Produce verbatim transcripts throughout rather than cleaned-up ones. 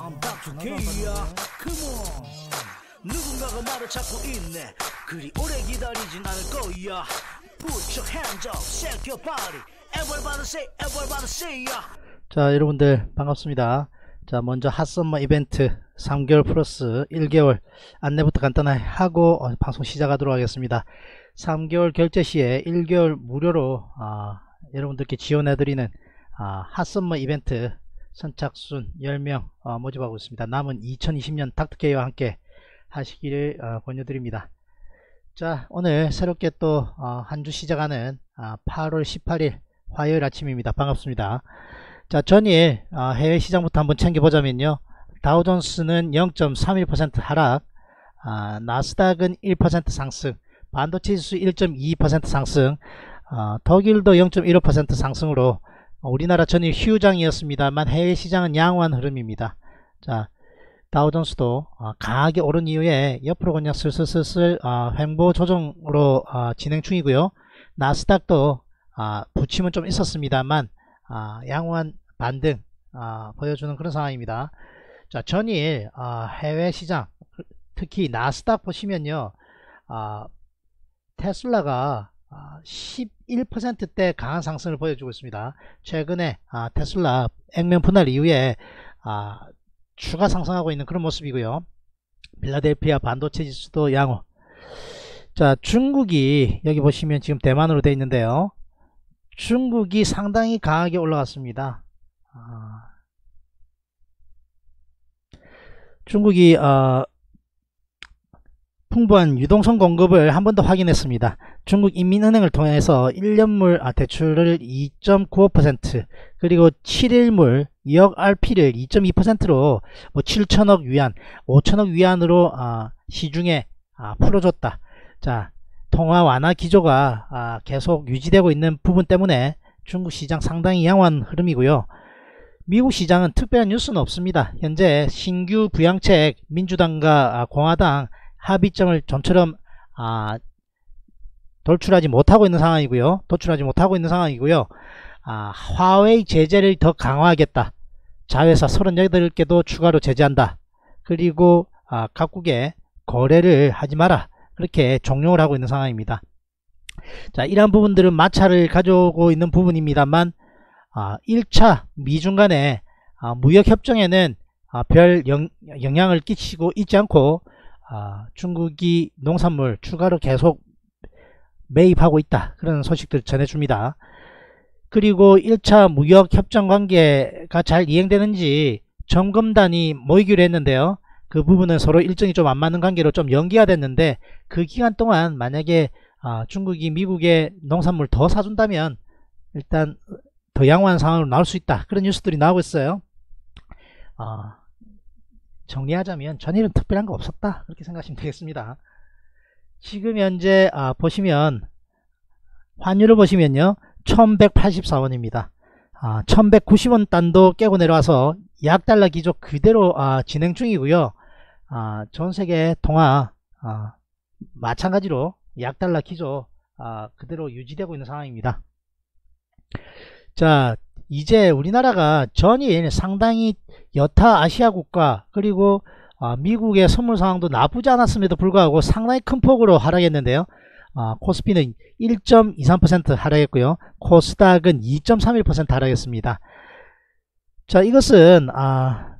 I'm back to Kia. Come on. 누군가가 말을 찾고 있네. 그리 오래 기다리진 않을 거야. Put your hands up, shake your body. Everybody say, everybody say. 자, 여러분들 반갑습니다. 자, 먼저 핫썸머 이벤트 삼 개월 플러스 일 개월 안내부터 간단하게 하고 어, 방송 시작하도록 하겠습니다. 삼 개월 결제 시에 일 개월 무료로 어, 여러분들께 지원해드리는 어, 핫썸머 이벤트 선착순 열 명 어, 모집하고 있습니다. 남은 이천이십 년 닥터케이와 함께 하시기를 어, 권유드립니다. 자, 오늘 새롭게 또 어, 한 주 시작하는 어, 팔월 십팔일 화요일 아침입니다. 반갑습니다. 자, 전일 어, 해외 시장부터 한번 챙겨보자면요, 다우존스는 영 점 삼일 퍼센트 하락, 어, 나스닥은 일 퍼센트 상승, 반도체 지수 일 점 이이 퍼센트 상승, 어, 독일도 영 점 일오 퍼센트 상승으로 어, 우리나라 전일 휴장이었습니다만 해외 시장은 양호한 흐름입니다. 자, 다우존스도 어, 강하게 오른 이후에 옆으로 그냥 슬슬슬슬 어, 횡보 조정으로 어, 진행 중이고요. 나스닥도 어, 부침은 좀 있었습니다만 어, 양호한 반등 어, 보여주는 그런 상황입니다. 자, 전일 어, 해외 시장 특히 나스닥 보시면요, 어, 테슬라가 어, 십일 퍼센트대 강한 상승을 보여주고 있습니다. 최근에 어, 테슬라 액면 분할 이후에 어, 추가 상승하고 있는 그런 모습이고요. 필라델피아 반도체 지수도 양호. 자, 중국이 여기 보시면 지금 대만으로 되어 있는데요, 중국이 상당히 강하게 올라갔습니다. 어, 중국이 어, 풍부한 유동성 공급을 한 번 더 확인했습니다. 중국 인민은행을 통해서 일 년물 아, 대출을 이 점 구오 퍼센트, 그리고 칠 일물 이억 알피를 이 점 이 퍼센트로 뭐 칠천억 위안, 오천억 위안으로 아, 시중에 아, 풀어줬다. 자, 통화 완화 기조가 아, 계속 유지되고 있는 부분 때문에 중국 시장 상당히 양호한 흐름이고요. 미국 시장은 특별한 뉴스는 없습니다. 현재 신규 부양책 민주당과 공화당 합의점을 좀처럼 아, 돌출하지 못하고 있는 상황이고요. 도출하지 못하고 있는 상황이고요. 아, 화웨이 제재를 더 강화하겠다. 자회사 삼십팔 개도 추가로 제재한다. 그리고 아, 각국에 거래를 하지 마라. 그렇게 종용을 하고 있는 상황입니다. 자, 이러한 부분들은 마찰을 가져오고 있는 부분입니다만 아, 일 차 미중 간의 아, 무역협정에는 아, 별 영, 영향을 끼치고 있지 않고 아, 중국이 농산물 추가로 계속 매입하고 있다. 그런 소식들 전해줍니다. 그리고 일 차 무역협정 관계가 잘 이행되는지 점검단이 모이기로 했는데요. 그 부분은 서로 일정이 좀 안 맞는 관계로 좀 연기가 됐는데 그 기간 동안 만약에 아, 중국이 미국에 농산물 더 사준다면 일단 더 양호한 상황으로 나올 수 있다. 그런 뉴스들이 나오고 있어요. 어, 정리하자면 전일은 특별한 거 없었다. 그렇게 생각하시면 되겠습니다. 지금 현재 아, 보시면 환율을 보시면요, 천백팔십사 원입니다. 아, 천백구십 원 단도 깨고 내려와서 약달러 기조 그대로 아, 진행 중이고요. 아, 전세계 통화 아, 마찬가지로 약달러 기조 아, 그대로 유지되고 있는 상황입니다. 자, 이제 우리나라가 전일 상당히 여타 아시아 국가 그리고 어, 미국의 선물 상황도 나쁘지 않았음에도 불구하고 상당히 큰 폭으로 하락했는데요. 어, 코스피는 일 점 이삼 퍼센트 하락했고요. 코스닥은 이 점 삼일 퍼센트 하락했습니다. 자, 이것은 아,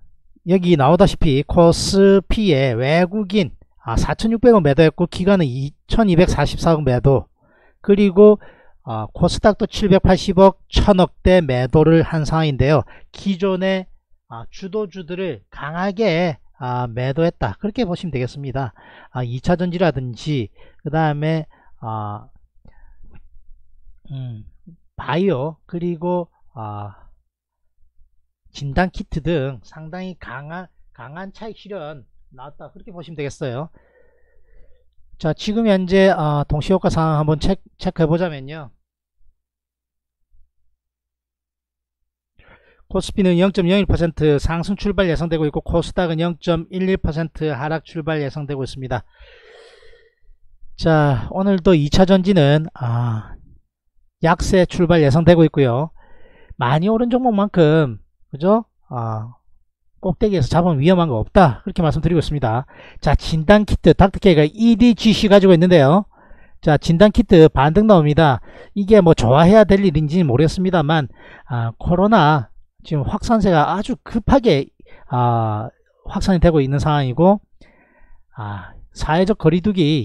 여기 나오다시피 코스피에 외국인 아, 사천육백 원 매도했고 기관은 이천이백사십사 억 매도, 그리고 어, 코스닥도 칠백팔십 억 천억대 매도를 한 상황인데요. 기존의 어, 주도주들을 강하게 어, 매도했다. 그렇게 보시면 되겠습니다. 어, 이차전지라든지 그 다음에 어, 음, 바이오 그리고 어, 진단키트 등 상당히 강한, 강한 차익 실현 나왔다. 그렇게 보시면 되겠어요. 자, 지금 현재 어, 동시효과 상황 한번 체크, 체크해보자면요. 코스피는 영 점 영일 퍼센트 상승 출발 예상되고 있고 코스닥은 영 점 일일 퍼센트 하락 출발 예상되고 있습니다. 자, 오늘도 이차전지는 아, 약세 출발 예상되고 있고요. 많이 오른 종목만큼 그죠? 아, 꼭대기에서 잡으면 위험한 거 없다. 그렇게 말씀드리고 있습니다. 자, 진단키트 닥터케이가 이디지씨 가지고 있는데요. 자, 진단키트 반등 나옵니다. 이게 뭐 좋아해야 될 일인지는 모르겠습니다만, 아, 코로나 지금 확산세가 아주 급하게 아, 확산이 되고 있는 상황이고, 아, 사회적 거리두기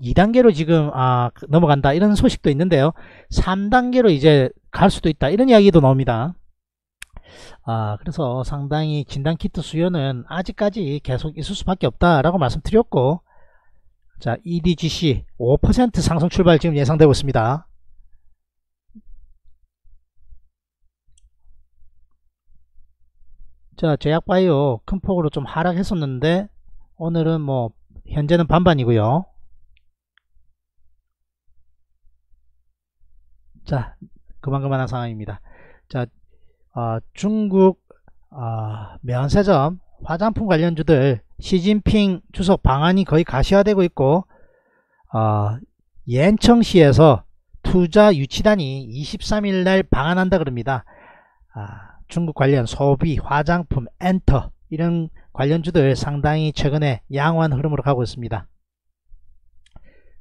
이 단계로 지금 아, 넘어간다 이런 소식도 있는데요. 삼 단계로 이제 갈 수도 있다 이런 이야기도 나옵니다. 아, 그래서 상당히 진단키트 수요는 아직까지 계속 있을 수밖에 없다라고 말씀드렸고, 자, 이디지씨 오 퍼센트 상승 출발 지금 예상되고 있습니다. 자, 제약바이오 큰 폭으로 좀 하락했었는데 오늘은 뭐 현재는 반반이고요. 자, 그만그만한 상황입니다. 자, 어, 중국 어, 면세점 화장품 관련주들 시진핑 주석 방한이 거의 가시화되고 있고, 어, 옌청시에서 투자 유치단이 이십삼일날 방한한다 그럽니다. 아, 중국 관련 소비, 화장품, 엔터 이런 관련주들 상당히 최근에 양호한 흐름으로 가고 있습니다.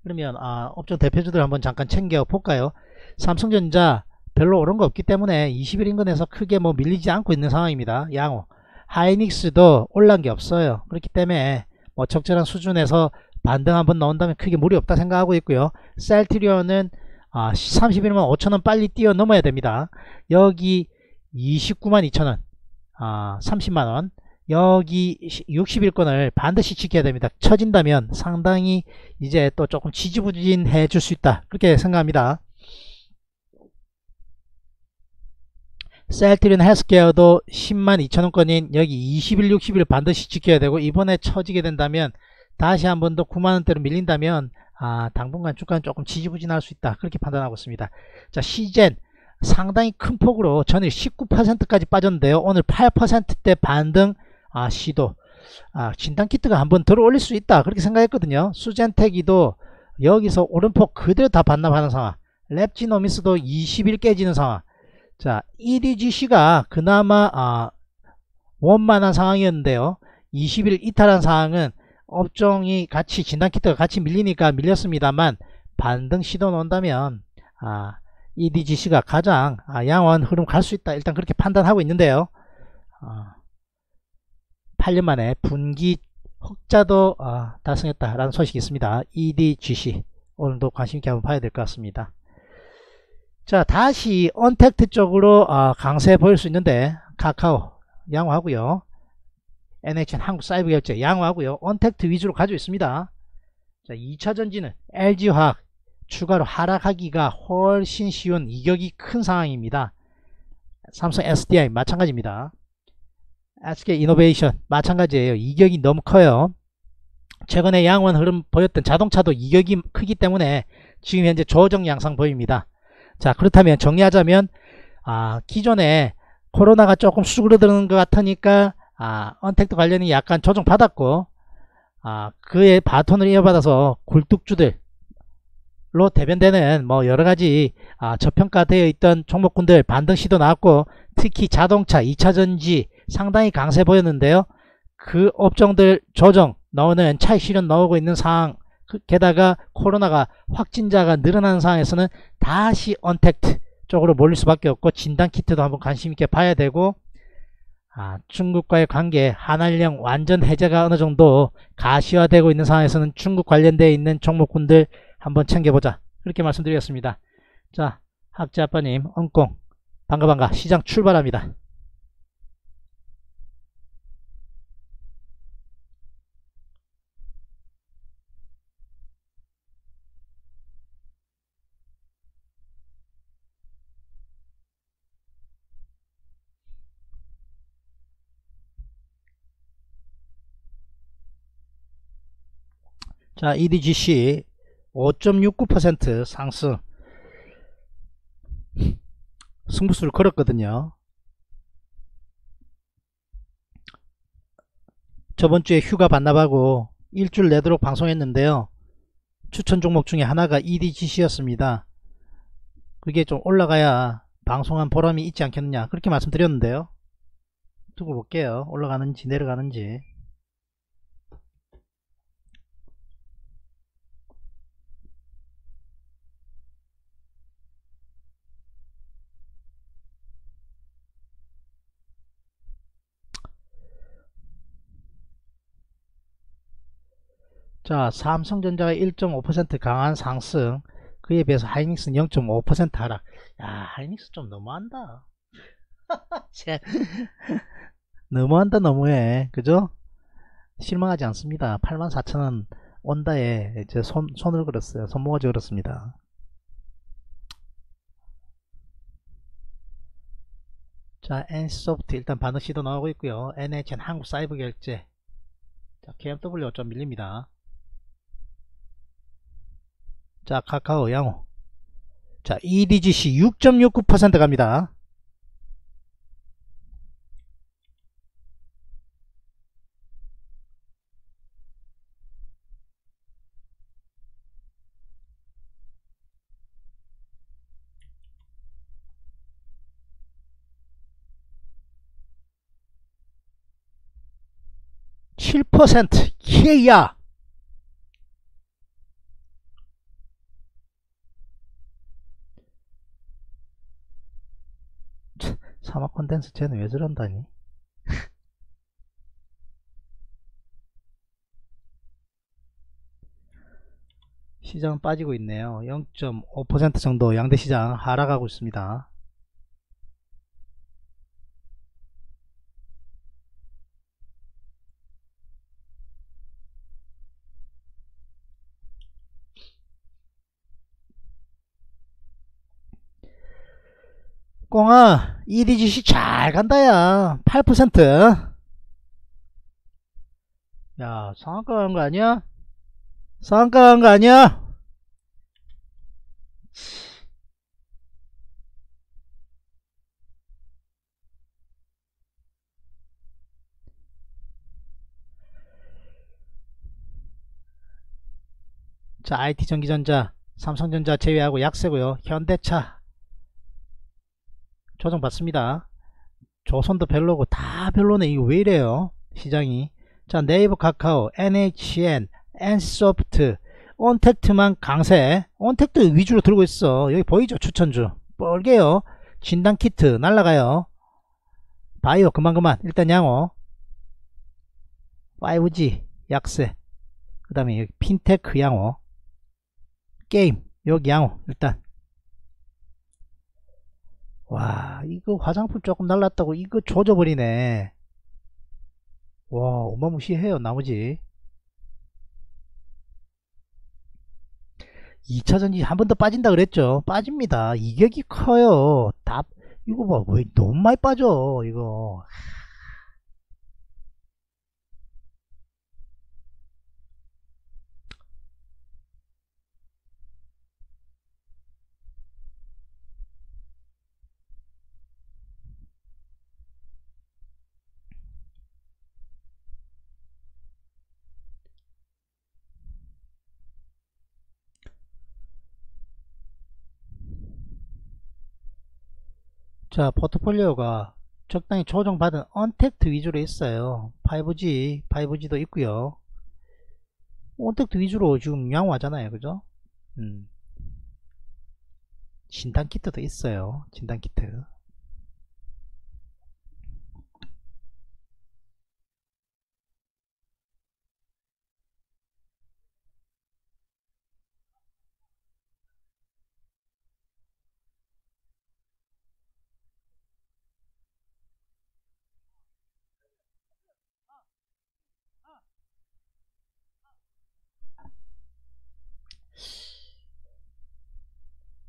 그러면 아, 업종 대표주들 한번 잠깐 챙겨볼까요? 삼성전자 별로 오른 거 없기 때문에 이십일 인근에서 크게 뭐 밀리지 않고 있는 상황입니다. 양호. 하이닉스도 올란 게 없어요. 그렇기 때문에 뭐 적절한 수준에서 반등 한번 나온다면 크게 무리 없다 생각하고 있고요. 셀트리온은 아, 삼십일만 오천원 빨리 뛰어넘어야 됩니다. 여기 이십구만 이천원, 아, 삼십만원, 여기 육십일권을 반드시 지켜야 됩니다. 쳐진다면 상당히 이제 또 조금 지지부진해 줄 수 있다 그렇게 생각합니다. 셀트리온 헬스케어도 십만 이천원권인 여기 이십일, 육십일 반드시 지켜야 되고, 이번에 쳐지게 된다면 다시 한 번 더 구만원대로 밀린다면 아, 당분간 주가는 조금 지지부진할 수 있다 그렇게 판단하고 있습니다. 자, 씨젠 상당히 큰 폭으로 전일 십구 퍼센트까지 빠졌는데요. 오늘 팔 퍼센트대 반등 아, 시도, 아, 진단키트가 한번 들어 올릴 수 있다 그렇게 생각했거든요. 수젠테기도 여기서 오른폭 그대로 다 반납하는 상황, 랩지노미스도 이십일 깨지는 상황. 자, 이디지씨가 그나마 아, 원만한 상황이었는데요. 이십일 이탈한 상황은 업종이 같이 진단키트가 같이 밀리니까 밀렸습니다만, 반등 시도 나온다면 아, 이디지씨가 가장 아, 양호한 흐름 갈 수 있다 일단 그렇게 판단하고 있는데요. 아, 팔 년 만에 분기 흑자도 아, 달성했다라는 소식이 있습니다. 이디지씨 오늘도 관심있게 한번 봐야 될 것 같습니다. 자, 다시 언택트 쪽으로 아, 강세 보일 수 있는데, 카카오 양호하고요. 엔에이치엔 한국 사이버 결제 양호하고요. 언택트 위주로 가지고 있습니다. 자, 이차전지는 엘지 화학 추가로 하락하기가 훨씬 쉬운 이격이 큰 상황입니다. 삼성 에스디아이 마찬가지입니다. 에스케이이노베이션 마찬가지예요. 이격이 너무 커요. 최근에 양호한 흐름 보였던 자동차도 이격이 크기 때문에 지금 현재 조정 양상 보입니다. 자, 그렇다면 정리하자면 아, 기존에 코로나가 조금 수그러드는 것 같으니까 아, 언택트 관련이 약간 조정받았고, 아, 그의 바톤을 이어받아서 굴뚝주들로 대변되는 뭐 여러가지 아, 저평가되어 있던 종목군들 반등 시도 나왔고, 특히 자동차, 이차전지 상당히 강세 보였는데요. 그 업종들 조정 나오는 차익 실현 나오고 있는 상황, 게다가 코로나가 확진자가 늘어나는 상황에서는 다시 언택트 쪽으로 몰릴 수밖에 없고, 진단키트도 한번 관심있게 봐야 되고, 아, 중국과의 관계 한한령 완전 해제가 어느정도 가시화되고 있는 상황에서는 중국 관련되어 있는 종목군들 한번 챙겨보자 그렇게 말씀드리겠습니다. 자, 학지아빠님 엉꽁 반가반가 시장 출발합니다. 자, 이디지씨 오 점 육구 퍼센트 상승, 승부수를 걸었거든요. 저번주에 휴가 반납하고 일주일 내도록 방송했는데요. 추천 종목 중에 하나가 이디지씨였습니다. 그게 좀 올라가야 방송한 보람이 있지 않겠느냐 그렇게 말씀드렸는데요. 두고 볼게요. 올라가는지 내려가는지. 자, 삼성전자가 일 점 오 퍼센트 강한 상승, 그에 비해서 하이닉스는 영 점 오 퍼센트 하락. 야, 하이닉스 좀 너무한다. 너무한다, 너무해. 그죠? 실망하지 않습니다. 팔만 사천 원 온다에 이제 손, 손을 걸었어요. 손모가지 걸었습니다. 자, 엔씨소프트 일단 반응 시도 나오고 있고요. 엔에이치엔 한국 사이버 결제. 자, 케이엠더블유 좀 밀립니다. 자, 카카오 양호. 자, 이디지씨 육 점 육구 퍼센트 갑니다. 칠 퍼센트 케이야. 사마 콘덴스 쟤는 왜 저런다니. 시장은 빠지고 있네요. 영 점 오 퍼센트 정도 양대시장 하락하고 있습니다. 꽁아, 이디지씨 잘 간다야. 팔 퍼센트. 야, 상한가 간 거 아니야? 상한가 간 거 아니야? 자, 아이티 전기전자, 삼성전자 제외하고 약세고요. 현대차 조정받습니다. 조선도 별로고 다 별로네. 이거 왜 이래요 시장이. 자, 네이버, 카카오, 엔에이치엔, 엔씨소프트, 온택트만 강세. 온택트 위주로 들고 있어. 여기 보이죠? 추천주 뻘개요. 진단키트 날라가요. 바이오 그만 그만. 일단 양호. 파이브지 약세. 그 다음에 여기 핀테크 양호. 게임 여기 양호. 일단 와, 이거 화장품 조금 날랐다고 이거 조져버리네. 와, 어마무시해요. 나머지 이차전지 한 번 더 빠진다 그랬죠. 빠집니다. 이격이 커요. 답 이거 봐. 왜 너무 많이 빠져 이거. 자, 포트폴리오가 적당히 조정받은 언택트 위주로 있어요. 파이브지, 파이브지도 있고요. 언택트 위주로 지금 양호하잖아요. 그죠? 음. 진단키트도 있어요. 진단키트.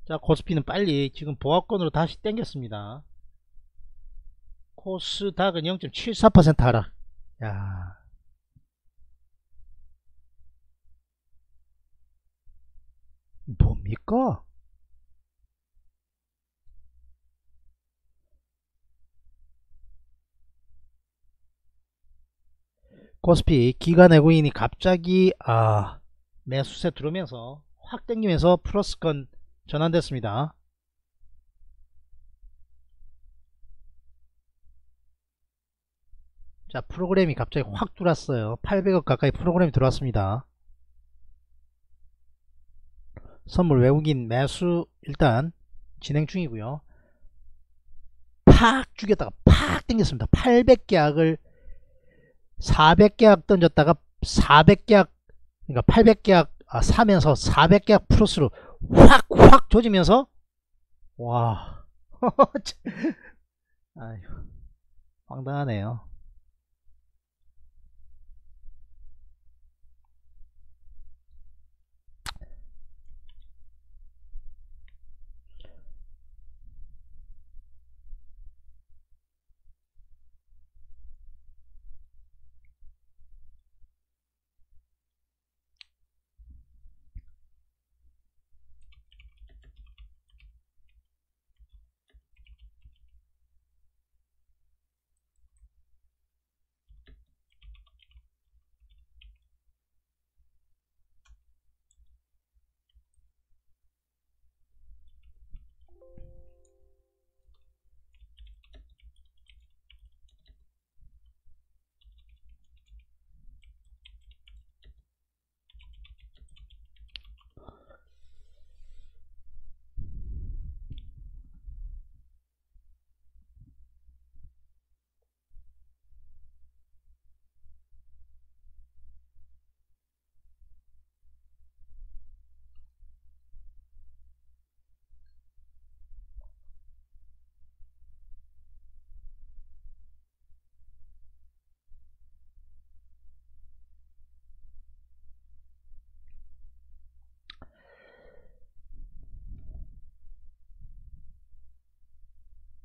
자, 코스피는 빨리 지금 보합권으로 다시 땡겼습니다. 코스닥은 영 점 칠사 퍼센트 하락. 야. 뭡니까? 코스피 기관 외국인이 갑자기 아, 매수세 들어오면서 확 땡기면서 플러스권 전환됐습니다. 자, 프로그램이 갑자기 확 들어왔어요. 팔백억 가까이 프로그램이 들어왔습니다. 선물 외국인 매수 일단 진행 중이고요. 팍 죽였다가 팍 당겼습니다. 팔백 계약을 사백 계약 던졌다가 사백 계약, 그러니까 팔백 계약 아, 사면서 사백 계약 플러스로 확 확 조지면서 와 아휴 황당하네요.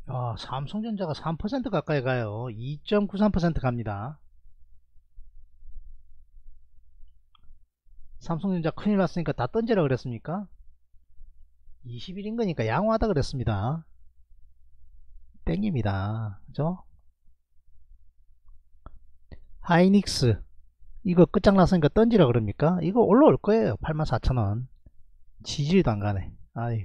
야, 삼성전자가 삼 퍼센트 가까이 가요. 이 점 구삼 퍼센트 갑니다. 삼성전자 큰일 났으니까 다 던지라 그랬습니까? 이십 일인 거니까 양호하다 그랬습니다. 땡깁니다. 그죠? 하이닉스 이거 끝장났으니까 던지라 그럽니까? 이거 올라올 거예요. 팔만 사천 원 지지도 안 가네. 아유,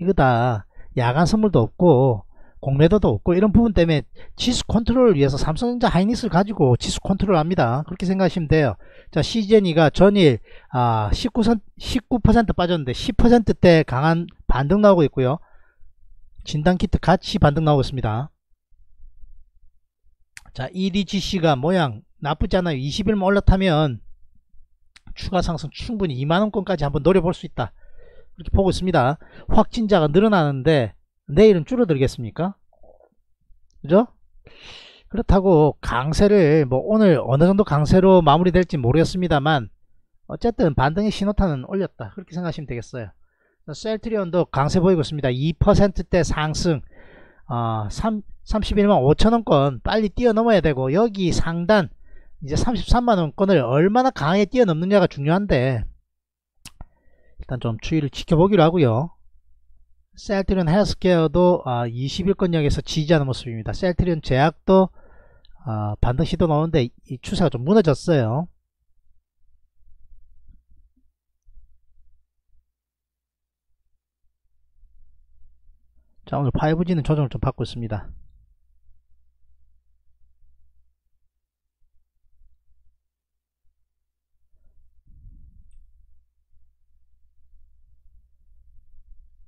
이거 다 야간 선물도 없고 공매도도 없고 이런 부분 때문에 지수 컨트롤을 위해서 삼성전자 하이닉스를 가지고 지수 컨트롤 합니다. 그렇게 생각하시면 돼요. 자, 씨젠이가 전일 아, 십구 퍼센트 빠졌는데 십 퍼센트대 강한 반등 나오고 있고요. 진단키트 같이 반등 나오고 있습니다. 자, 이디지씨가 모양 나쁘지 않아요. 이십 일만 올라타면 추가 상승 충분히 이만 원권까지 한번 노려볼 수 있다. 이렇게 보고 있습니다. 확진자가 늘어나는데 내일은 줄어들겠습니까? 그죠? 그렇다고 강세를 뭐 오늘 어느정도 강세로 마무리될지 모르겠습니다만 어쨌든 반등의 신호탄은 올렸다. 그렇게 생각하시면 되겠어요. 셀트리온도 강세 보이고 있습니다. 이 퍼센트대 상승 어, 삼십일만 오천 원권 빨리 뛰어넘어야 되고 여기 상단 이제 삼십삼만 원권을 얼마나 강하게 뛰어넘느냐가 중요한데 일단 좀 추이를 지켜보기로 하고요. 셀트리온 헬스케어도 아, 이십 일권역에서 지지하는 모습입니다. 셀트리온 제약도 아, 반등 시도 나오는데 이 추세가 좀 무너졌어요. 자, 오늘 파이브지는 조정을 좀 받고 있습니다.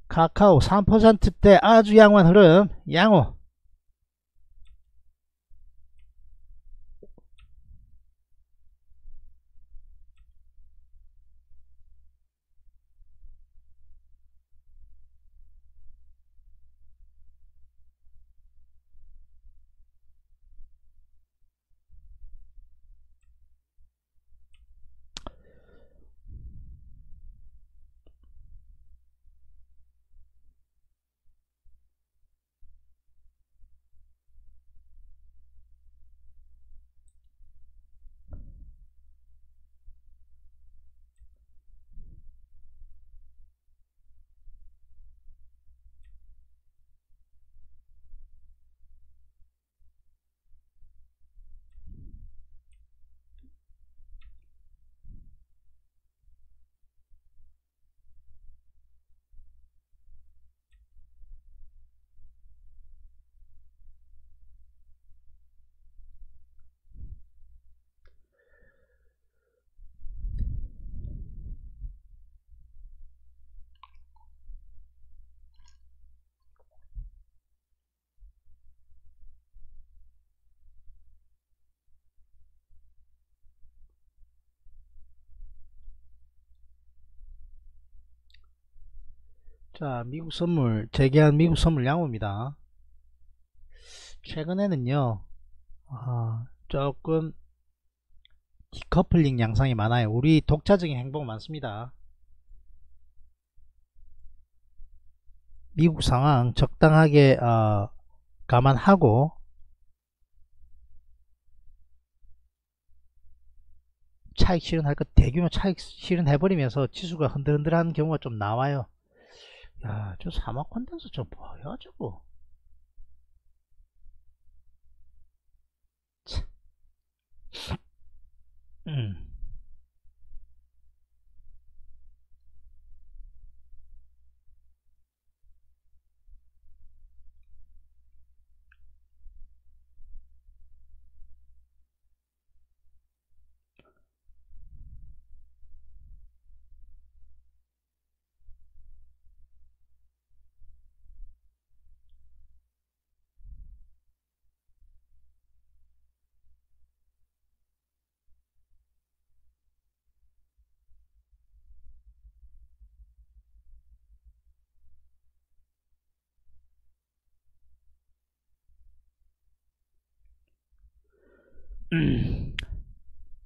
카카오 삼 퍼센트대 아주 양호한 흐름, 양호. 자, 미국 선물, 재개한 미국 선물 양호입니다. 최근에는요, 아, 조금 디커플링 양상이 많아요. 우리 독자적인 행보가 많습니다. 미국 상황 적당하게 어, 감안하고 차익 실현할 것, 대규모 차익 실현해버리면서 지수가 흔들흔들한 경우가 좀 나와요. 야, 저 사막 콘텐츠 좀 뭐야 저거. 음.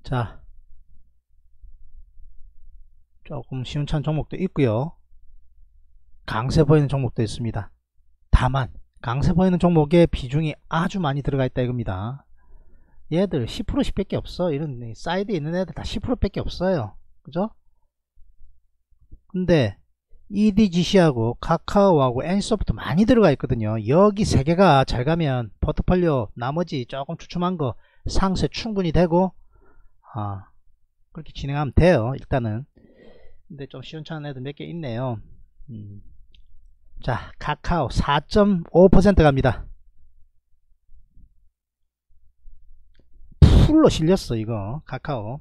자, 조금 시운찬 종목도 있고요, 강세 보이는 종목도 있습니다. 다만 강세 보이는 종목의 비중이 아주 많이 들어가 있다 이겁니다. 얘들 십 퍼센트씩 밖에 없어. 이런 사이드에 있는 애들 다 십 퍼센트 밖에 없어요, 그죠? 근데 이디지씨하고 카카오하고 엔씨소프트 많이 들어가 있거든요. 여기 세 개가 잘 가면 포트폴리오 나머지 조금 추춤한 거 상세 충분히 되고, 아, 그렇게 진행하면 돼요, 일단은. 근데 좀 시원찮은 애들 몇 개 있네요. 음. 자, 카카오 사 점 오 퍼센트 갑니다. 풀로 실렸어, 이거. 카카오.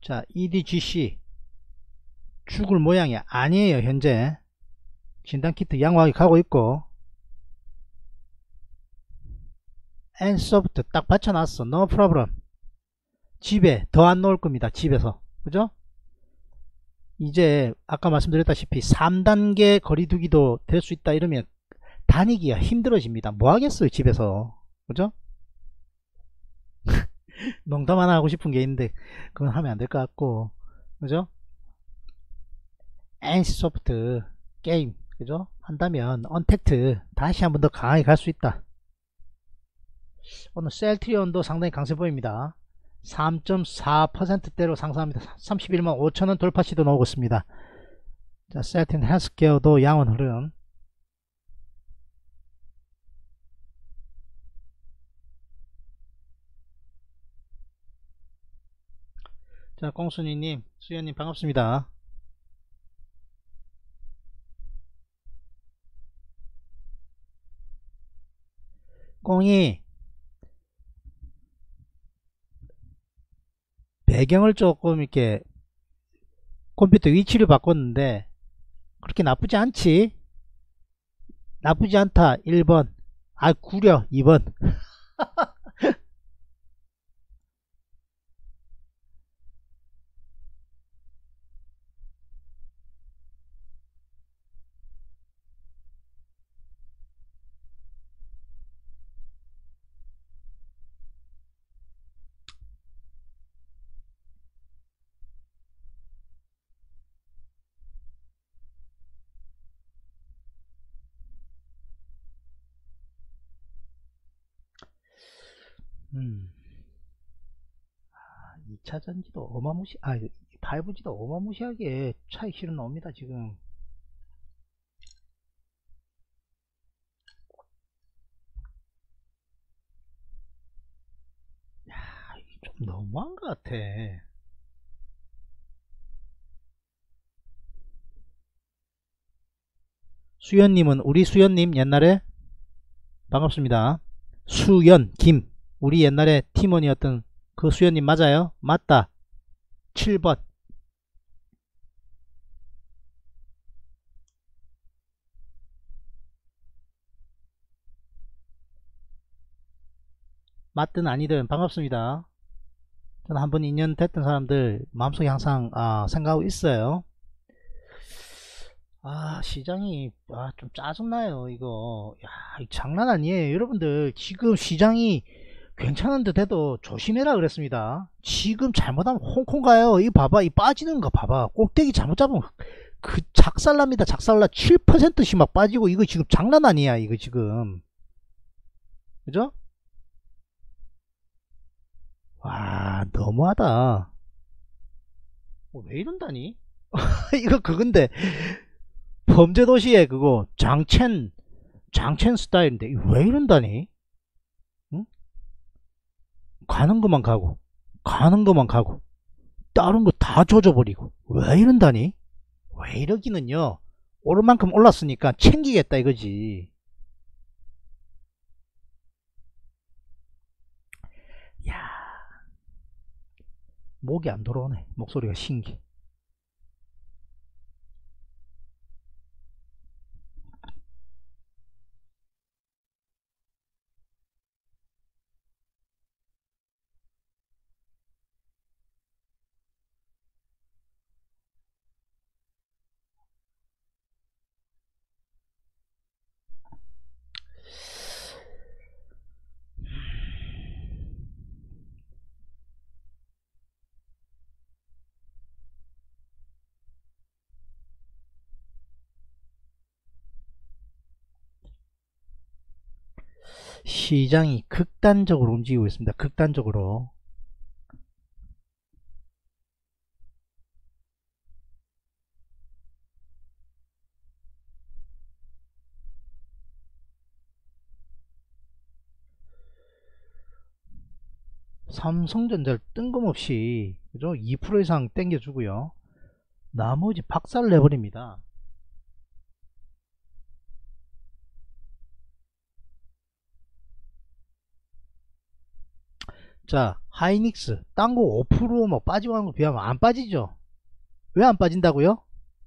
자, 이디지씨. 죽을 모양이 아니에요, 현재. 진단키트 양호하게 가고 있고, 엔소프트 딱 받쳐놨어. No problem. 집에 더 안 놓을 겁니다, 집에서. 그죠? 이제 아까 말씀드렸다시피 삼 단계 거리두기도 될 수 있다 이러면 다니기가 힘들어집니다. 뭐 하겠어요, 집에서. 그죠? 농담 하나 하고 싶은 게 있는데 그건 하면 안 될 것 같고, 그죠? 엔씨소프트 게임, 그죠? 한다면 언택트 다시 한번 더 강하게 갈 수 있다. 오늘 셀트리온도 상당히 강세 보입니다. 삼 점 사 퍼센트대로 상승합니다. 삼십일만 오천원 돌파 시도 나오고 있습니다. 자, 셀트리온 헬스케어도 양원 흐름. 자, 꽁순이님, 수현님 반갑습니다. 꽁이 배경을 조금 이렇게 컴퓨터 위치를 바꿨는데 그렇게 나쁘지 않지? 나쁘지 않다 일 번. 아, 구려 이 번. 음. 이차전지도 어마무시, 아, 파이브지도 어마무시하게 차익 실현 나옵니다, 지금. 야, 이게 좀 너무한 것 같아. 수연님은, 우리 수연님 옛날에, 반갑습니다. 수연, 김. 우리 옛날에 팀원이었던 그 수연님 맞아요? 맞다. 칠 번. 맞든 아니든 반갑습니다. 저는 한 번 이 년 됐던 사람들 마음속에 항상 아, 생각하고 있어요. 아, 시장이 아, 좀 짜증나요. 이거 야, 장난 아니에요. 여러분들 지금 시장이 괜찮은 듯 해도 조심해라 그랬습니다. 지금 잘못하면 홍콩 가요. 이 봐봐, 이 빠지는 거 봐봐. 꼭대기 잘못 잡으면 그 작살납니다. 작살나. 칠 퍼센트씩 막 빠지고 이거 지금 장난 아니야. 이거 지금 그죠? 와, 너무하다. 어, 왜 이런다니? 이거 그건데 범죄도시의 그거 장첸 장첸 스타일인데 왜 이런다니? 응? 가는 것만 가고 가는 것만 가고 다른 거 다 조져버리고 왜 이런다니? 왜 이러기는요? 오른 만큼 올랐으니까 챙기겠다 이거지. 목이 안 돌아오네. 목소리가 신기. 시장이 극단적으로 움직이고 있습니다. 극단적으로. 삼성전자를 뜬금없이 그죠? 이 퍼센트 이상 땡겨주고요. 나머지 박살 내버립니다. 자, 하이닉스 딴 거 오 퍼센트 뭐 빠지고 하는 거 비하면 안 빠지죠. 왜 안 빠진다고요?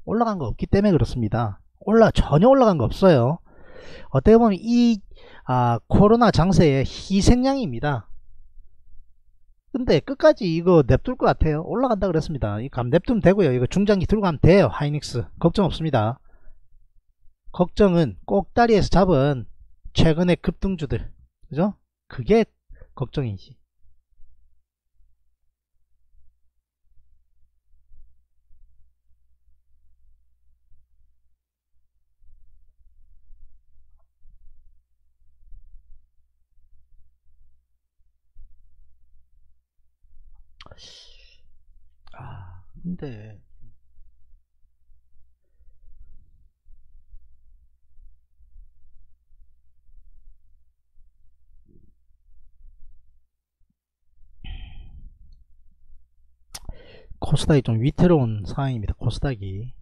올라간 거 없기 때문에 그렇습니다. 올라 전혀 올라간 거 없어요. 어떻게 보면 이 아, 코로나 장세의 희생양입니다. 근데 끝까지 이거 냅둘 것 같아요. 올라간다 그랬습니다. 이거 냅두면 되고요. 이거 중장기 들고 가면 돼요. 하이닉스 걱정 없습니다. 걱정은 꼭다리에서 잡은 최근의 급등주들, 그죠? 그게 걱정이지. 아, 근데 코스닥이 좀 위태로운 상황입니다. 코스닥이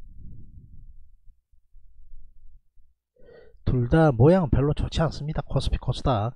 둘 다 모양은 별로 좋지 않습니다. 코스피, 코스닥.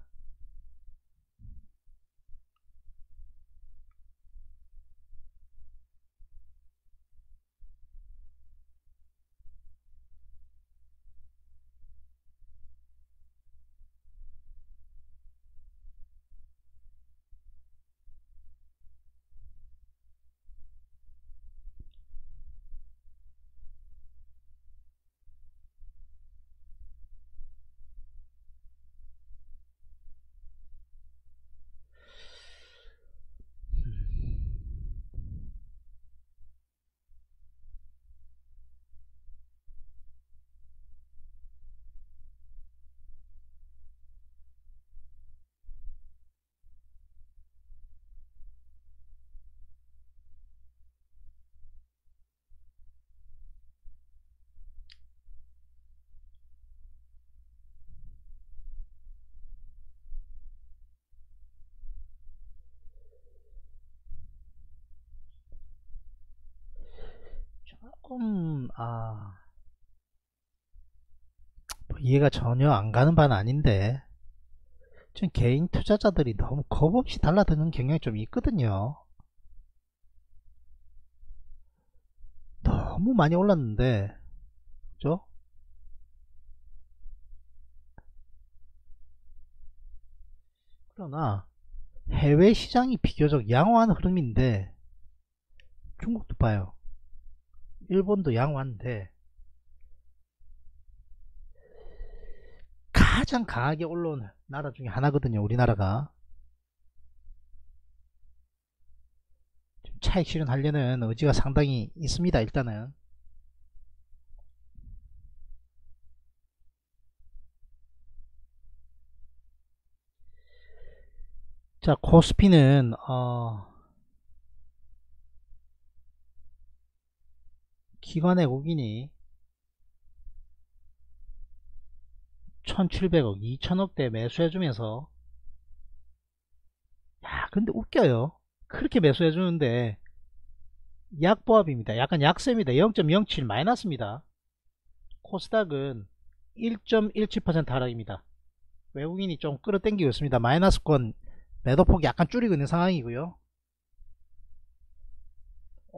음, 아, 뭐 이해가 전혀 안 가는 바는 아닌데, 지금 개인 투자자들이 너무 겁 없이 달라드는 경향이 좀 있거든요. 너무 많이 올랐는데, 그죠? 그러나 해외 시장이 비교적 양호한 흐름인데, 중국도 봐요. 일본도 양호한데 가장 강하게 올라온 나라 중에 하나거든요, 우리나라가. 차익 실현하려는 의지가 상당히 있습니다. 일단은 자, 코스피는 어 기관 외국인이 천칠백억, 이천억대 매수해주면서, 야, 근데 웃겨요. 그렇게 매수해주는데 약보합입니다. 약간 약세입니다. 영 점 영칠 마이너스입니다. 코스닥은 일 점 일칠 퍼센트 하락입니다. 외국인이 좀 끌어당기고 있습니다. 마이너스권 매도폭이 약간 줄이고 있는 상황이고요.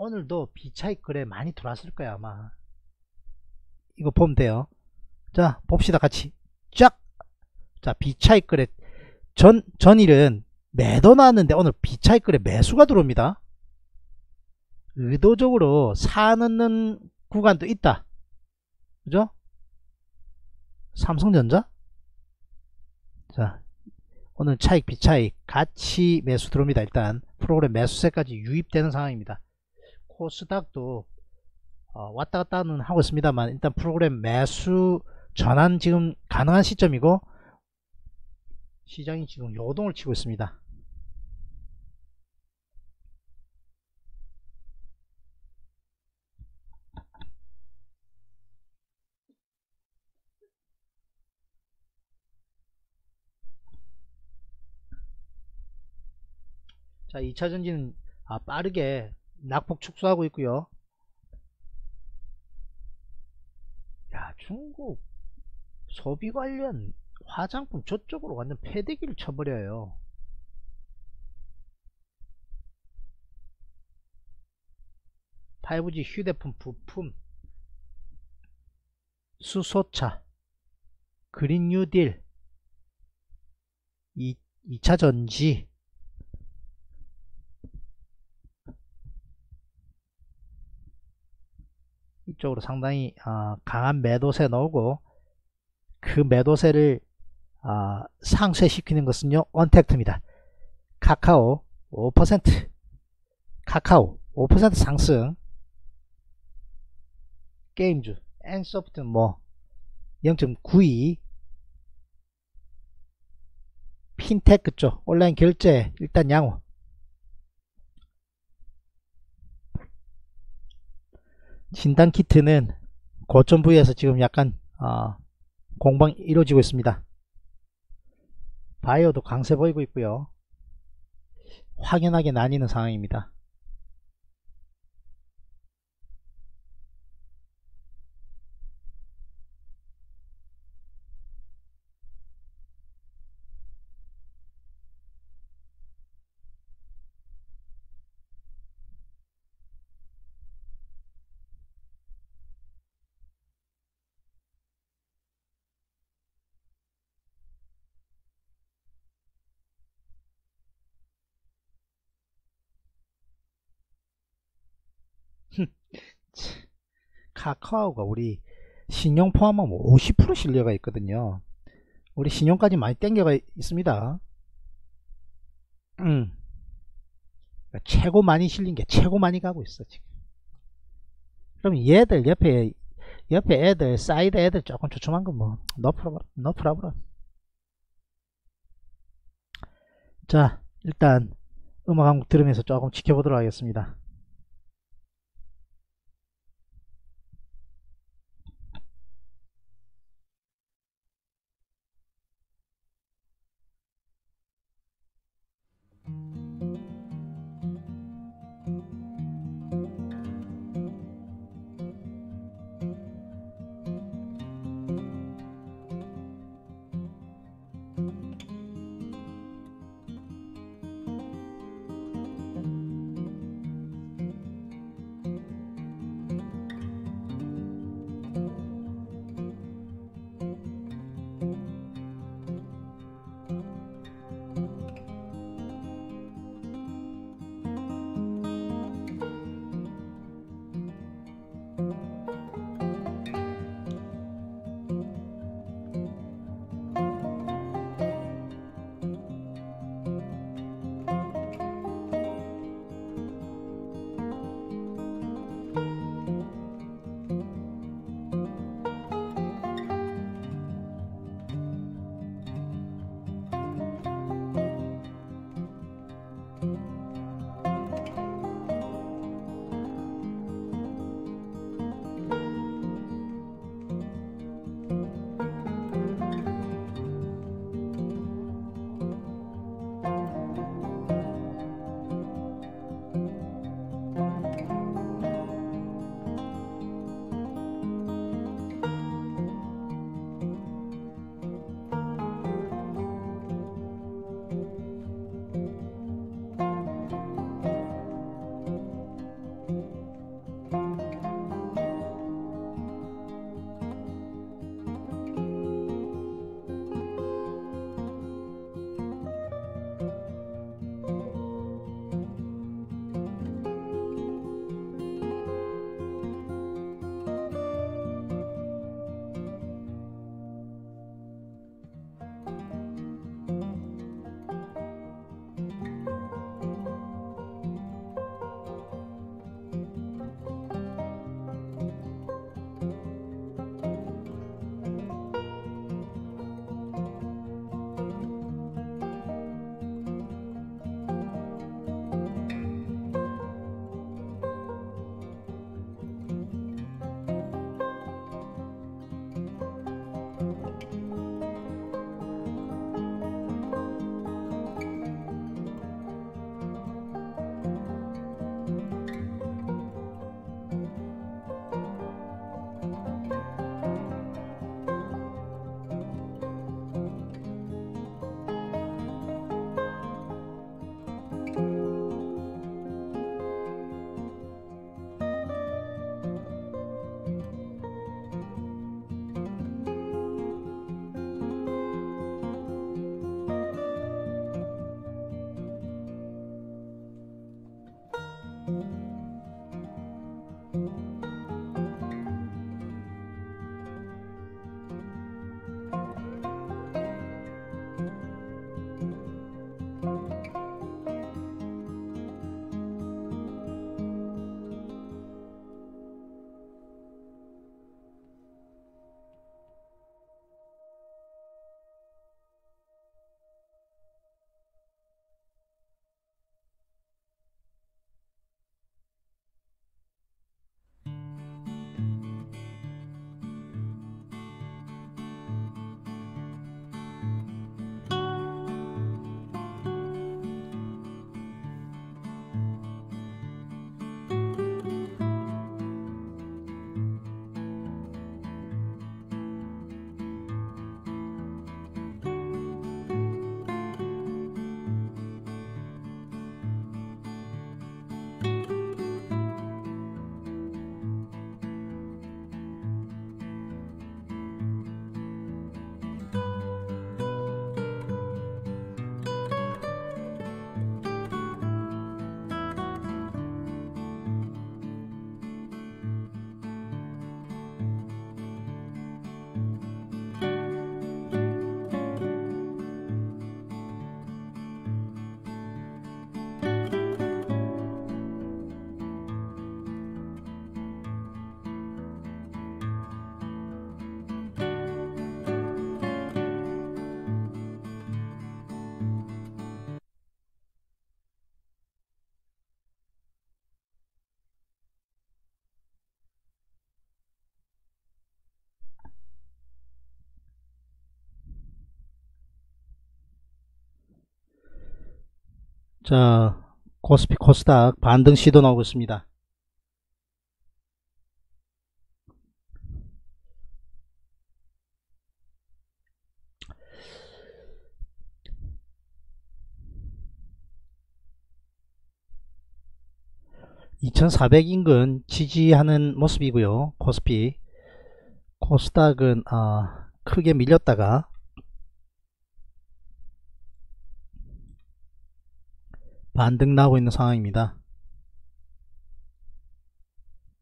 오늘도 비차익 거래 많이 들어왔을 거야 아마. 이거 보면 돼요. 자, 봅시다 같이. 쫙! 자, 비차익 거래 전, 전일은 매도 나왔는데 오늘 비차익 거래 매수가 들어옵니다. 의도적으로 사는 구간도 있다, 그죠? 삼성전자? 자, 오늘 차익 비차익 같이 매수 들어옵니다. 일단 프로그램 매수세까지 유입되는 상황입니다. 코스닥도 어, 왔다갔다는 하고 있습니다만, 일단 프로그램 매수 전환 지금 가능한 시점이고, 시장이 지금 요동을 치고 있습니다. 자, 이차전지는 아, 빠르게 낙폭 축소하고 있고요. 야, 중국 소비 관련 화장품 저쪽으로 완전 패대기를 쳐버려요. 파이브지 휴대폰 부품, 수소차, 그린 뉴딜, 이, 2차 전지, 이쪽으로 상당히 어, 강한 매도세 나오고, 그 매도세를 어, 상쇄시키는 것은요, 언택트입니다. 카카오 오 퍼센트, 카카오 오 퍼센트 상승, 게임주 엔씨소프트 뭐 영 점 구이, 핀테크 쪽 온라인 결제 일단 양호. 진단키트는 고점 부위에서 지금 약간 어, 공방이 이루어지고 있습니다. 바이오도 강세 보이고 있고요. 확연하게 나뉘는 상황입니다. 카카오가 우리 신용 포함하면 오십 퍼센트 실려가 있거든요. 우리 신용까지 많이 땡겨가 있습니다. 음. 그러니까 최고 많이 실린게 최고 많이 가고 있어 지금. 그럼 얘들 옆에 옆에 애들 사이드 애들 조금 조촐한거 뭐 너프라 너프라브라. 자, 일단 음악 한곡 들으면서 조금 지켜보도록 하겠습니다. 자, 코스피 코스닥 반등 시도 나오고 있습니다. 이천사백 인근 지지하는 모습이고요. 코스피 코스닥은 아, 크게 밀렸다가 반등 나오고 있는 상황입니다.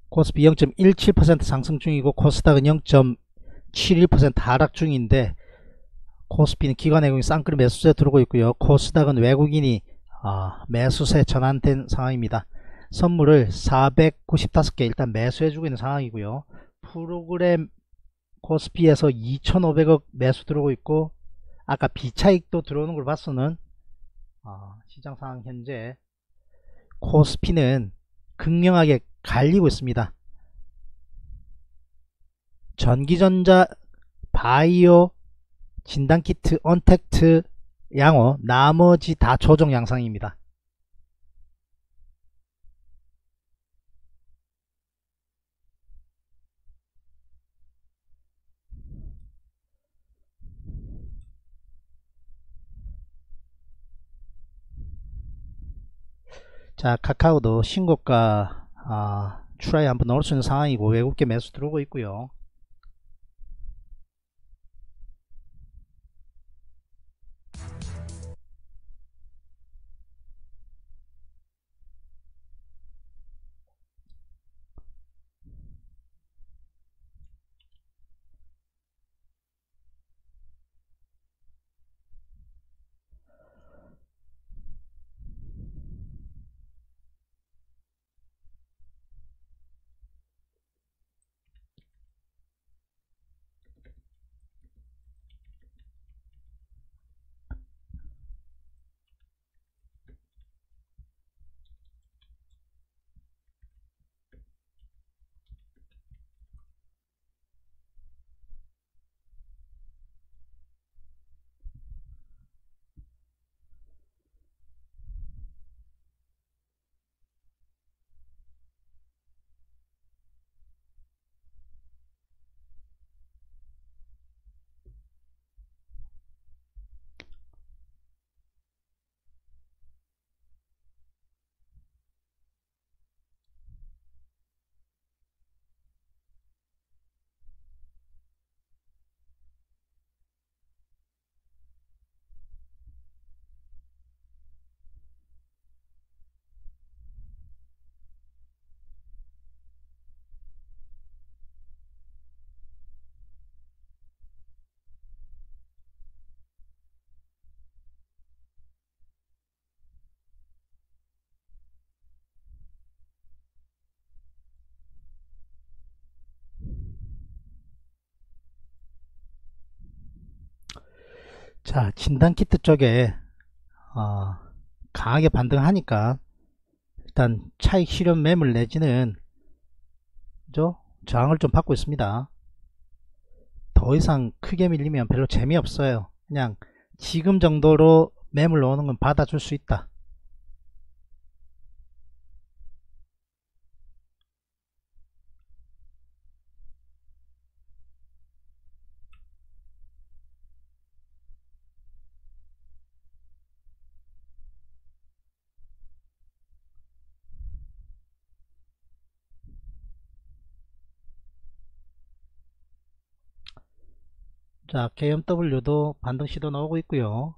코스피 영 점 일칠 퍼센트 상승 중이고 코스닥은 영 점 칠일 퍼센트 하락 중인데, 코스피는 기관 외국인 쌍끌 매수세 들어오고 있고요. 코스닥은 외국인이 아, 매수세 전환된 상황입니다. 선물을 사백구십오 개 일단 매수해주고 있는 상황이고요. 프로그램 코스피에서 이천오백억 매수 들어오고 있고, 아까 비차익도 들어오는 걸 봐서는 아, 시장 상황 현재 코스피는 극명하게 갈리고 있습니다. 전기전자, 바이오, 진단키트, 언택트, 양호, 나머지 다 조정 양상입니다. 자, 카카오도 신고가 아, 추라이 한번 넣을 수 있는 상황이고, 외국계 매수 들어오고 있고요. 자, 진단키트 쪽에 어, 강하게 반등하니까 일단 차익 실현 매물 내지는 그죠? 저항을 좀 받고 있습니다. 더 이상 크게 밀리면 별로 재미없어요. 그냥 지금 정도로 매물 넣는 건 받아줄 수 있다. 자, 케이엠더블유도 반등 시도 나오고 있고요.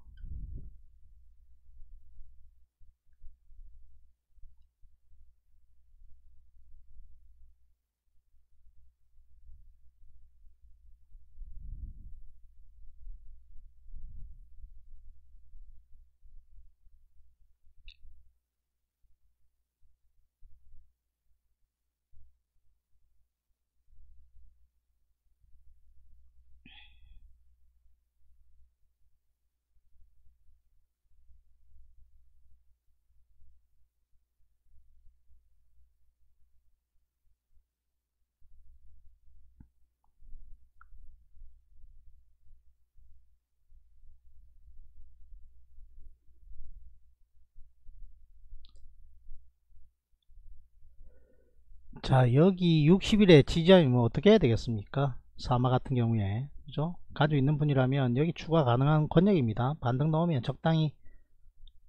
자, 여기 육십 일에 지지하면 어떻게 해야 되겠습니까? 사마 같은 경우에, 그죠? 가지고 있는 분이라면 여기 추가 가능한 권역입니다. 반등 나오면 적당히,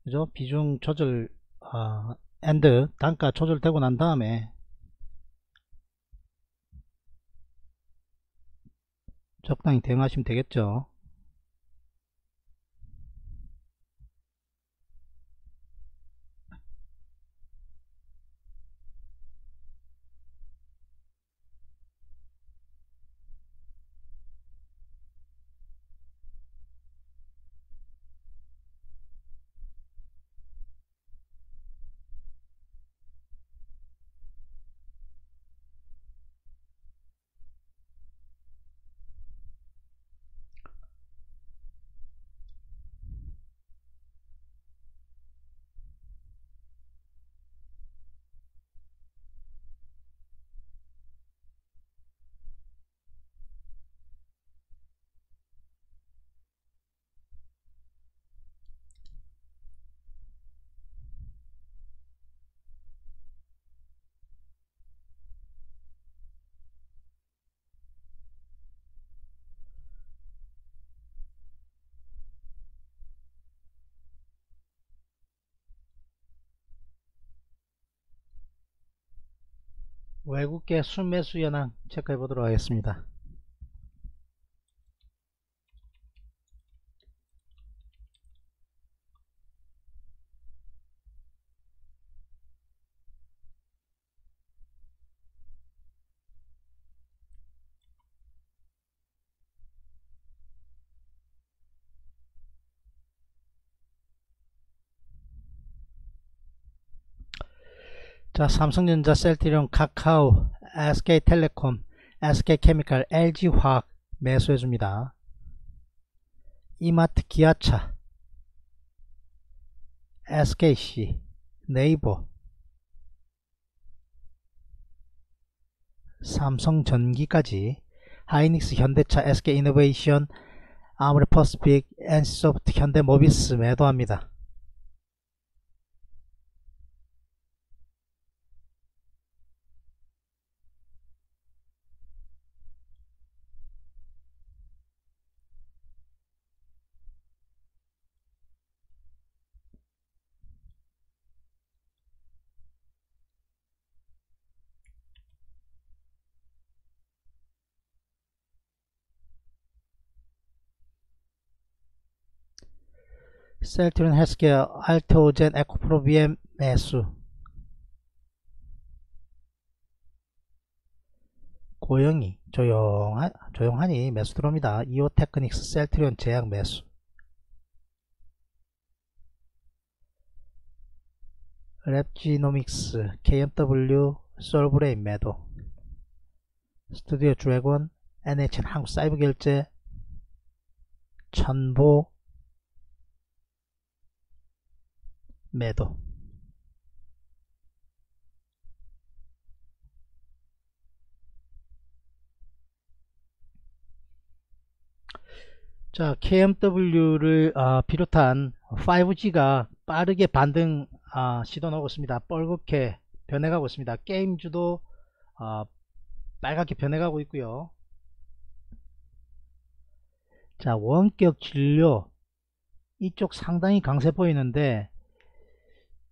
그죠? 비중 조절, 어, 엔드 단가 조절되고 난 다음에 적당히 대응하시면 되겠죠. 외국계 순매수 현황 체크해 보도록 하겠습니다. 자, 삼성전자, 셀트리온, 카카오, 에스케이텔레콤, 에스케이케미칼, 엘지화학 매수해줍니다. 이마트, 기아차, 에스케이씨, 네이버, 삼성전기까지, 하이닉스, 현대차, 에스케이이노베이션, 아모레퍼스픽, 엔씨소프트, 현대모비스 매도합니다. 셀트리온 헬스케어, 알테오젠, 에코프로비엠 매수. 고영이 조용하, 조용하니 매수 들어옵니다. 이오테크닉스, 셀트리온 제약 매수. 랩지노믹스, 케이엠더블유, 솔브레인 매도. 스튜디오 드래곤, 엔에이치엔 한국 사이버 결제, 천보 매도. 자, 케이엠더블유를 아, 비롯한 파이브지가 빠르게 반등 아, 시도 나오고 있습니다. 뻘겋게 변해가고 있습니다. 게임주도 아, 빨갛게 변해가고 있고요. 자, 원격 진료 이쪽 상당히 강세 보이는데,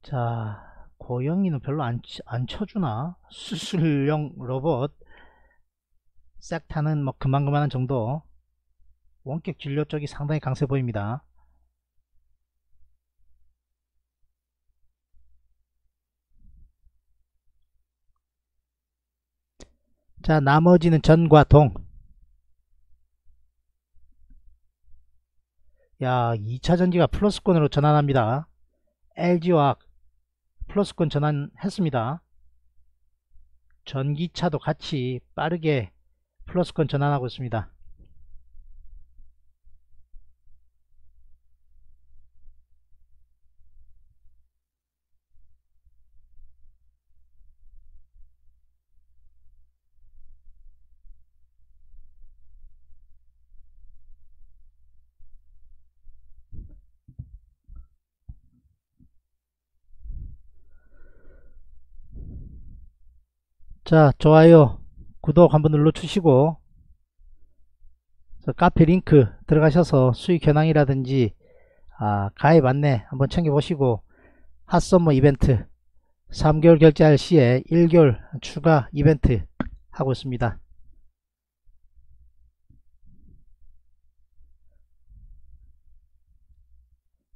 자, 고영이는 별로 안, 안 쳐주나? 수술용 로봇 싹타는 뭐 그만그만한 정도. 원격 진료 쪽이 상당히 강세 보입니다. 자, 나머지는 전과 동. 야, 이차전지가 플러스권으로 전환합니다. 엘지화학 플러스권 전환했습니다. 전기차도 같이 빠르게 플러스권 전환하고 있습니다. 자, 좋아요, 구독 한번 눌러주시고 카페 링크 들어가셔서 수익 현황이라든지 아, 가입 안내 한번 챙겨보시고 핫썸머 이벤트 삼 개월 결제할 시에 일 개월 추가 이벤트 하고 있습니다.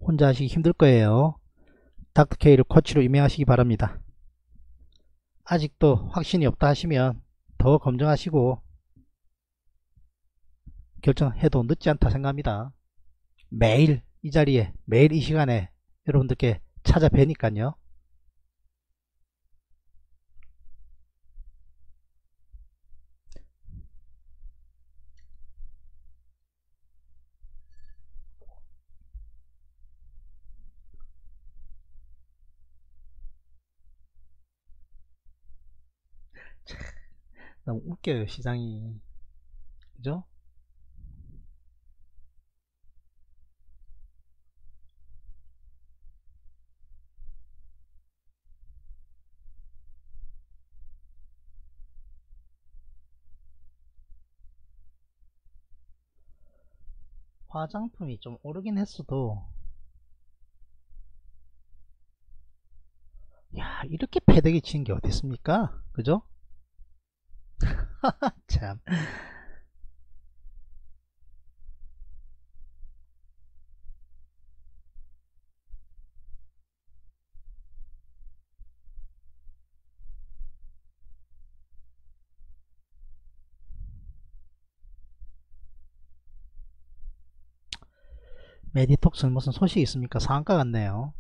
혼자 하시기 힘들 거예요. 닥터케이를 코치로 임명하시기 바랍니다. 아직도 확신이 없다 하시면 더 검증하시고 결정해도 늦지 않다 생각합니다. 매일 이 자리에, 매일 이 시간에 여러분들께 찾아뵈니까요. 너무 웃겨요, 시장이. 그죠? 화장품이 좀 오르긴 했어도, 야, 이렇게 패대기 치는 게 어딨습니까? 그죠? 참. 메디톡스는 무슨 소식이 있습니까? 상한가 같네요.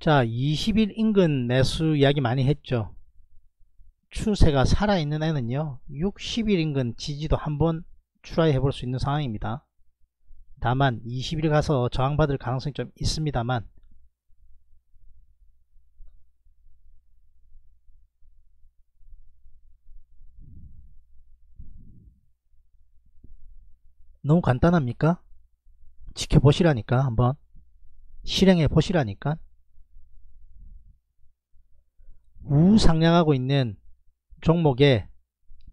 자, 이십 일 인근 매수 이야기 많이 했죠. 추세가 살아있는 애는요 육십 일 인근 지지도 한번 트라이 해볼 수 있는 상황입니다. 다만 이십 일 가서 저항받을 가능성이 좀 있습니다만, 너무 간단합니까? 지켜보시라니까, 한번 실행해 보시라니까. 우상향하고 있는 종목의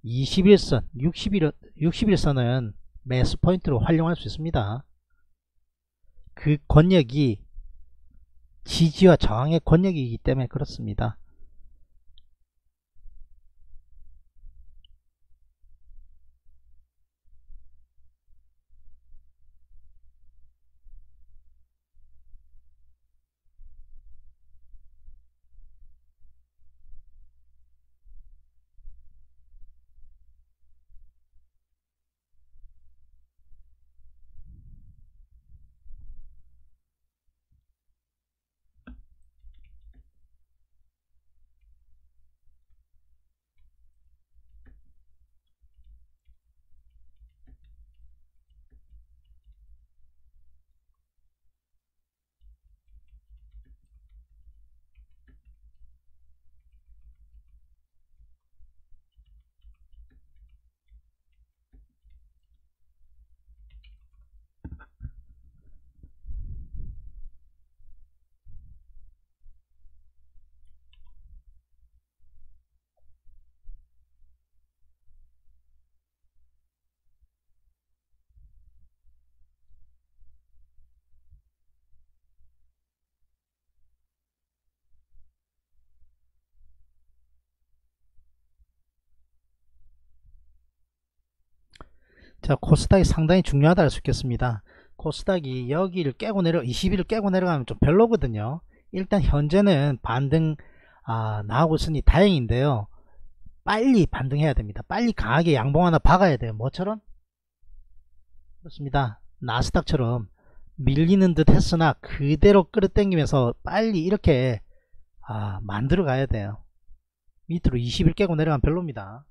이십 일선, 육십 일, 육십 일선은 매수 포인트로 활용할 수 있습니다. 그 권역이 지지와 저항의 권역이기 때문에 그렇습니다. 자, 코스닥이 상당히 중요하다 할 수 있겠습니다. 코스닥이 여기를 깨고 내려, 이십 일을 깨고 내려가면 좀 별로거든요. 일단 현재는 반등 아, 나오고 있으니 다행인데요. 빨리 반등해야 됩니다. 빨리 강하게 양봉 하나 박아야 돼요. 뭐처럼? 그렇습니다. 나스닥처럼 밀리는 듯 했으나 그대로 끌어당기면서 빨리 이렇게 아, 만들어 가야 돼요. 밑으로 이십 일 깨고 내려가면 별로입니다.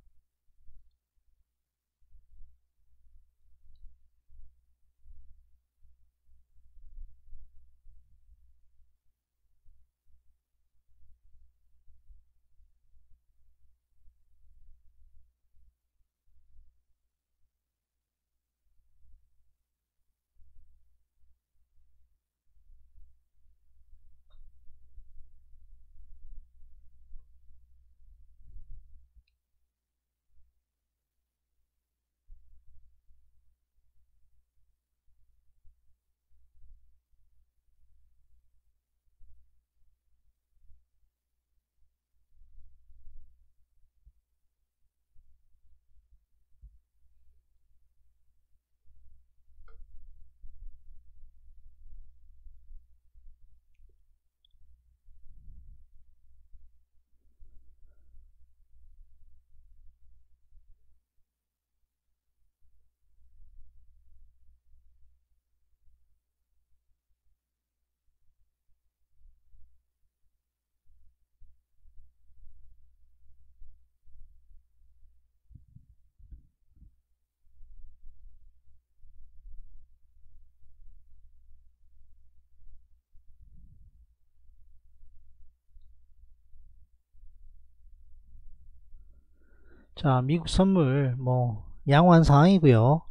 자, 미국 선물 뭐 양호한 상황이고요.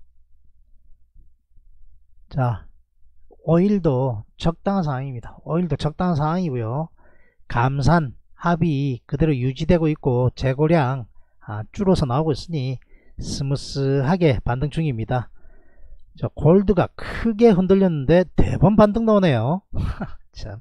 자, 오일도 적당한 상황입니다. 오일도 적당한 상황이고요. 감산 합이 그대로 유지되고 있고 재고량 아, 줄어서 나오고 있으니 스무스하게 반등 중입니다. 저 골드가 크게 흔들렸는데 대번 반등 나오네요. 참.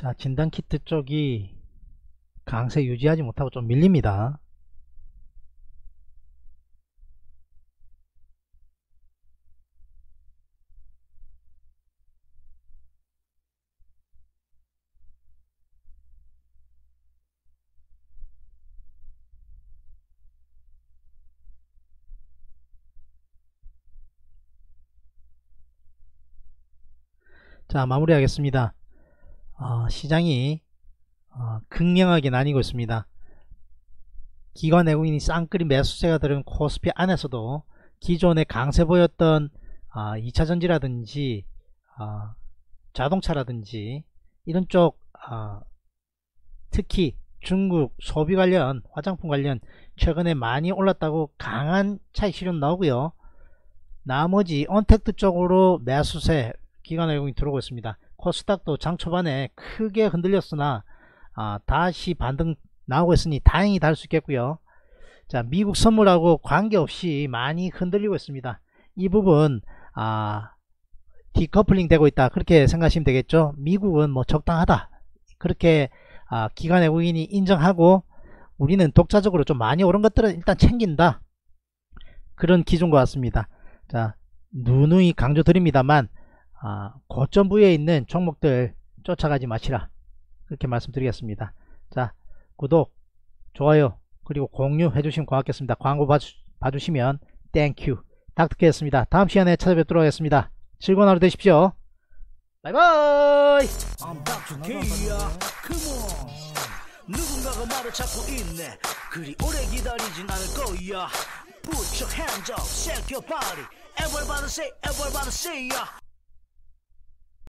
자, 진단키트 쪽이 강세 유지하지 못하고 좀 밀립니다. 자, 마무리하겠습니다. 어, 시장이 어, 극명하게 나뉘고 있습니다. 기관 외국인이 쌍끌이 매수세가 들은 코스피 안에서도 기존에 강세 보였던 어, 이차전지라든지 어, 자동차라든지 이런 쪽 어, 특히 중국 소비 관련 화장품 관련 최근에 많이 올랐다고 강한 차익 실현 나오고요. 나머지 언택트 쪽으로 매수세 기관 외국인이 들어오고 있습니다. 코스닥도 장 초반에 크게 흔들렸으나 아, 다시 반등 나오고 있으니 다행히 달 수 있겠고요. 자, 미국 선물하고 관계없이 많이 흔들리고 있습니다. 이 부분 아, 디커플링 되고 있다 그렇게 생각하시면 되겠죠. 미국은 뭐 적당하다 그렇게 아, 기관 외국인이 인정하고 우리는 독자적으로 좀 많이 오른 것들은 일단 챙긴다 그런 기준과 같습니다. 자, 누누이 강조드립니다만 아, 고점 부위에 있는 종목들 쫓아가지 마시라 그렇게 말씀드리겠습니다. 자, 구독, 좋아요 그리고 공유해 주시면 고맙겠습니다. 광고 봐주, 봐주시면 땡큐 닥터케였습니다. 다음 시간에 찾아뵙도록 하겠습니다. 즐거운 하루 되십시오. 바이바이. 누군가가 말을 찾고 있네. 그리 오래 기다리진 않을 거야. Put your hands up, shake your body. Everybody say, everybody say, yeah.